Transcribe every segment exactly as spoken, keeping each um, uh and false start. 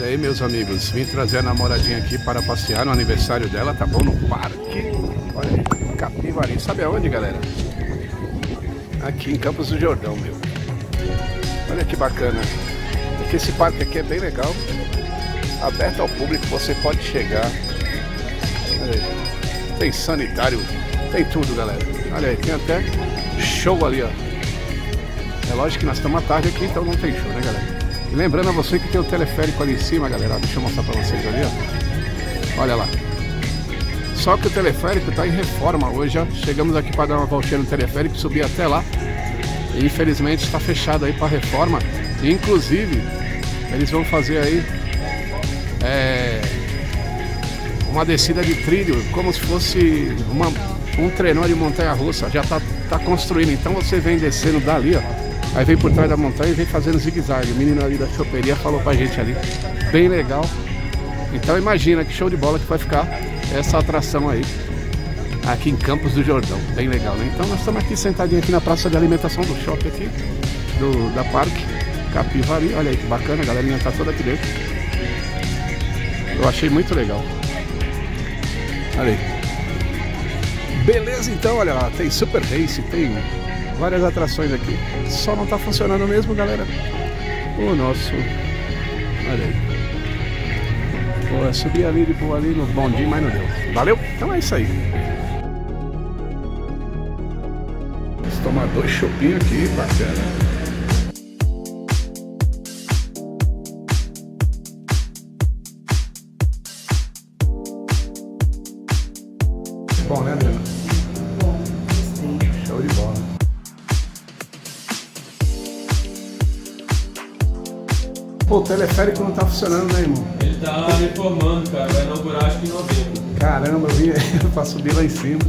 E aí, meus amigos, vim trazer a namoradinha aqui para passear no aniversário dela, tá bom? No parque, olha aí, Capivari, sabe aonde, galera? Aqui em Campos do Jordão, meu. Olha que bacana, porque esse parque aqui é bem legal, aberto ao público, você pode chegar. Tem sanitário, tem tudo, galera. Olha aí, tem até show ali, ó. É lógico que nós estamos à tarde aqui, então não tem show, né, galera? E lembrando a você que tem o teleférico ali em cima, galera. Ó, deixa eu mostrar pra vocês ali, ó. Olha lá. Só que o teleférico tá em reforma hoje, ó. Chegamos aqui para dar uma voltinha no teleférico, subir até lá. E infelizmente está fechado aí para reforma. E, inclusive, eles vão fazer aí... É... uma descida de trilho, como se fosse uma, um trenó de montanha-russa. Já tá, tá construindo, então você vem descendo dali, ó. Aí vem por trás da montanha e vem fazendo zigue-zague. O menino ali da choperia falou pra gente ali. Bem legal. Então imagina que show de bola que vai ficar essa atração aí, aqui em Campos do Jordão. Bem legal, né? Então nós estamos aqui sentadinhos aqui na praça de alimentação do shopping aqui, do, da Parque Capivari. Olha aí que bacana, a galerinha tá toda aqui dentro. Eu achei muito legal. Olha aí. Beleza, então, olha lá, tem Super Race, tem várias atrações aqui. Só não tá funcionando mesmo, galera, o nosso... Olha aí. Pô, eu subi ali de boa ali no bondinho, mas não deu. Valeu? Então é isso aí. Vamos tomar dois chopinhos aqui, bacana. Bom, né, Adriana? Bom, gostei. Show de bola. Pô, o teleférico não tá funcionando, né, irmão? Ele tá reformando, cara. Vai inaugurar acho que em novembro. Caramba, eu vi pra subir lá em cima.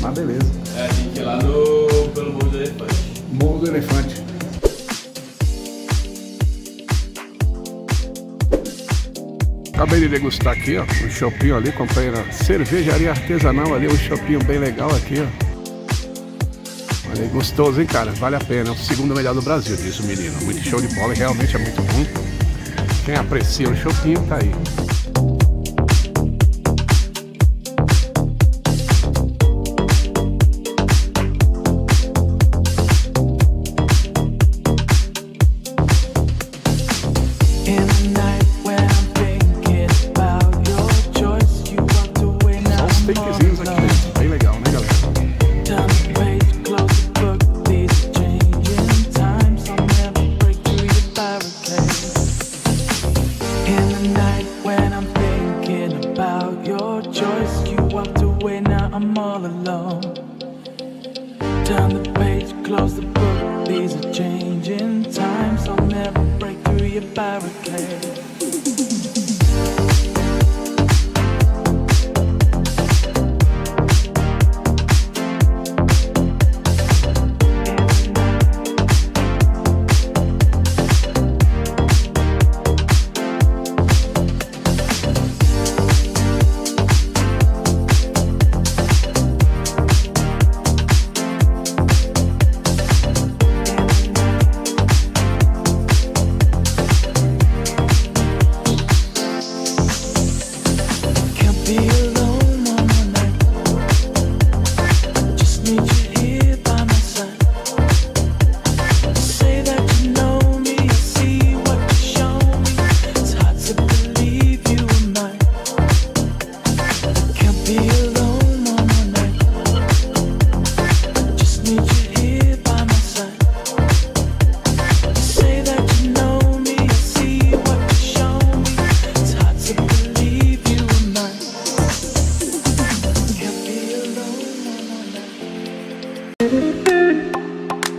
Mas beleza. É, a gente é lá no... pelo Morro do Elefante. Morro do Elefante. Acabei de degustar aqui, ó, um chopinho ali, comprei na cervejaria artesanal ali, um chopinho bem legal aqui, ó. Olha aí, gostoso, hein, cara? Vale a pena, é o segundo melhor do Brasil, disse o menino. Muito show de bola e realmente é muito bom. Quem aprecia o chopinho, tá aí. Thank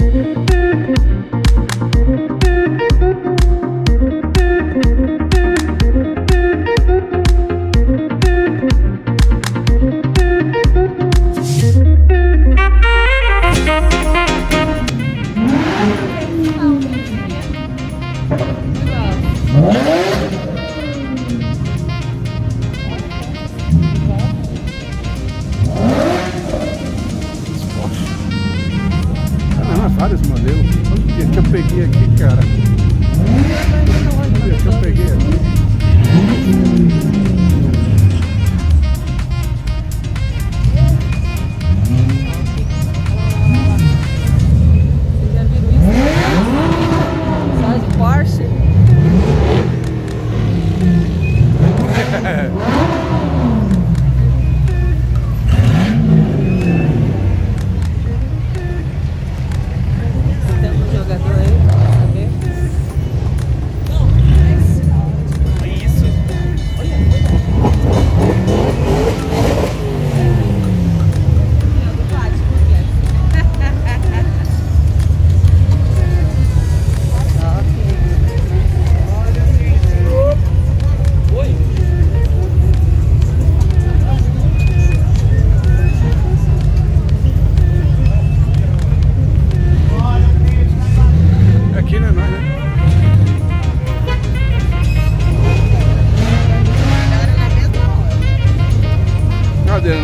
you. vários modelos. Olha que eu peguei aqui, cara. Olha que eu peguei aqui.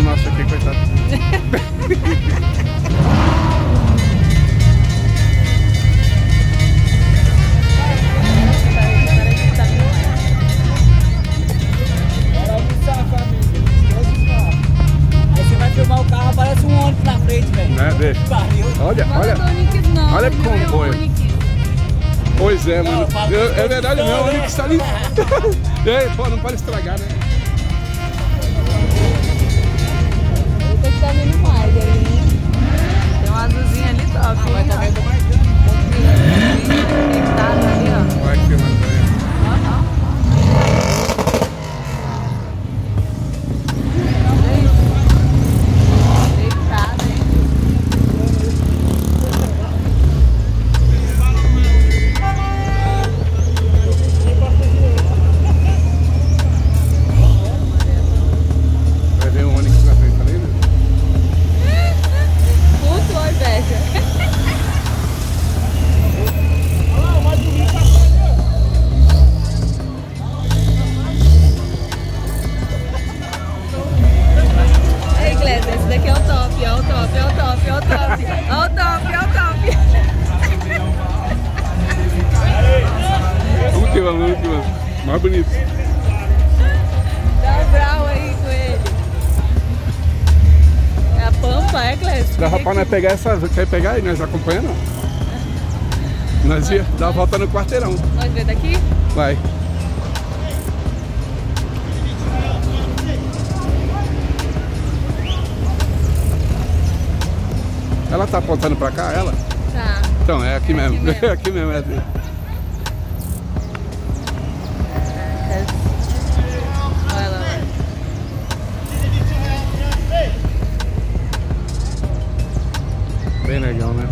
Nossa, que coitado. Aí você vai filmar o carro, aparece um ônibus na frente, velho. Né, deixa. Olha, olha. Olha que comboio. Pois é, mano. Eu, é verdade, meu ônibus tá ali. É, pô, não pode estragar, né? Tá vindo mais aí, hein? Tem uma azulzinha ali top. Agora tá vendo mais um pouquinho conectado ali, ó. Vai que mais bonito. Dá um brau aí com ele. É a pampa, é, Cleide? Dava pra nós pegar essa. Quer pegar aí? Nós acompanhando? Nós ia dar uma volta no quarteirão. Nós vê daqui? Vai. Ela tá apontando pra cá, ela? Tá. Então, é aqui mesmo. É aqui mesmo, é assim. Bem legal, né?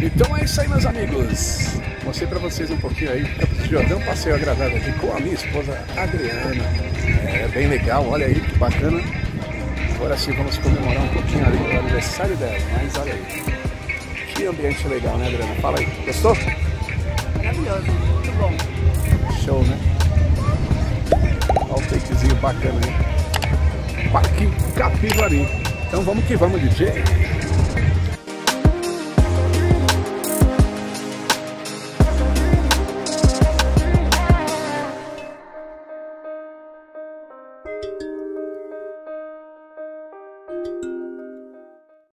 Então é isso aí, meus amigos. Mostrei pra vocês um pouquinho aí. Campos do Jordão, passeio agradável aqui com a minha esposa Adriana. É bem legal, olha aí que bacana. Agora sim vamos comemorar um pouquinho ali o aniversário dela, mas olha aí. Que ambiente legal, né, Adriana? Fala aí, gostou? Maravilhoso, muito bom. Show, né? Olha o takezinho bacana aí. Parque Capivari. Então vamos que vamos, D J.